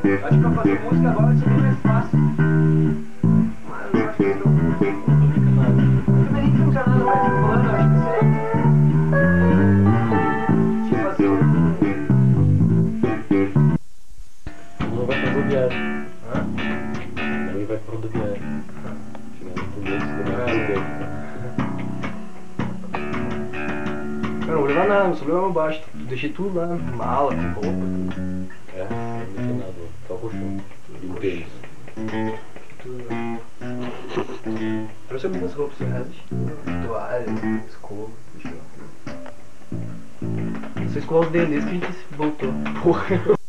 Acho que pra fazer música agora isso não é fácil. Mas eu acho que isso não tinha nada mais de plano, eu acho que você fazer um... Não vai pra rodoviário. Hã? Também vai pra rodoviário. Chegando com dois, também. Eu não vou levar nada, não sou levar uma basta. Deixei tudo lá, mala, roupa, tudo. É, não deixei nada, só o chão. E o tênis. Tudo lá. Trouxe algumas roupas, toalha, escova, deixa eu ver. Só escova o dedo desde que a gente voltou. Porra.